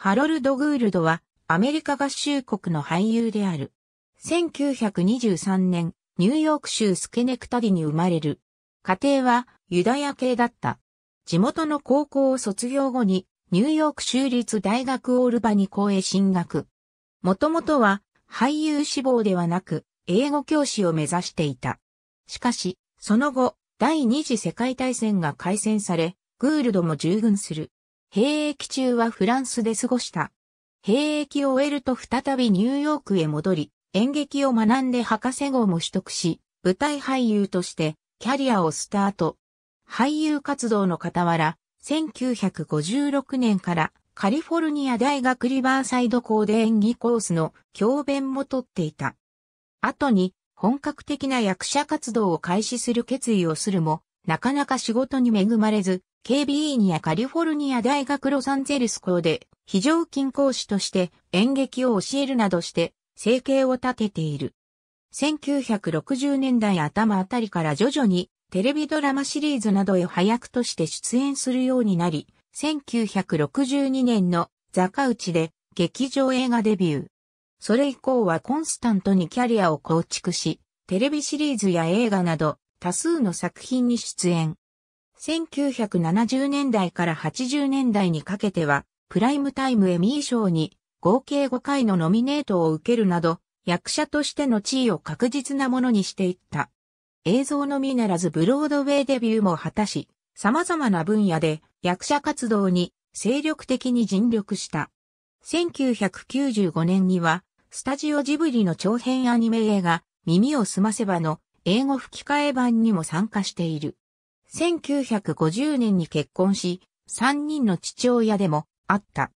ハロルド・グールドはアメリカ合衆国の俳優である。1923年、ニューヨーク州スケネクタディに生まれる。家庭はユダヤ系だった。地元の高校を卒業後にニューヨーク州立大学オールバニ校へ進学。もともとは俳優志望ではなく英語教師を目指していた。しかし、その後、第二次世界大戦が開戦され、グールドも従軍する。兵役中はフランスで過ごした。兵役を終えると再びニューヨークへ戻り、演劇を学んで博士号も取得し、舞台俳優としてキャリアをスタート。俳優活動の傍ら、1956年からカリフォルニア大学リバーサイド校で演技コースの教鞭も取っていた。後に本格的な役者活動を開始する決意をするも、なかなか仕事に恵まれず、KBE にやカリフォルニア大学ロサンゼルス校で非常勤講師として演劇を教えるなどして生計を立てている。1960年代頭あたりから徐々にテレビドラマシリーズなどへ配役として出演するようになり、1962年のザ・カウチで劇場映画デビュー。それ以降はコンスタントにキャリアを構築し、テレビシリーズや映画など多数の作品に出演。1970年代から80年代にかけては、プライムタイムエミー賞に合計5回のノミネートを受けるなど、役者としての地位を確実なものにしていった。映像のみならずブロードウェイデビューも果たし、様々な分野で役者活動に精力的に尽力した。1995年には、スタジオジブリの長編アニメ映画、耳をすませばの英語吹き替え版にも参加している。1950年に結婚し、3人の父親でもあった。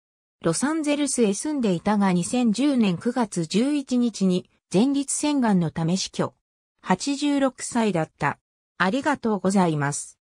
ロサンゼルスへ住んでいたが2010年9月11日に前立腺がんのため死去。86歳だった。ありがとうございます。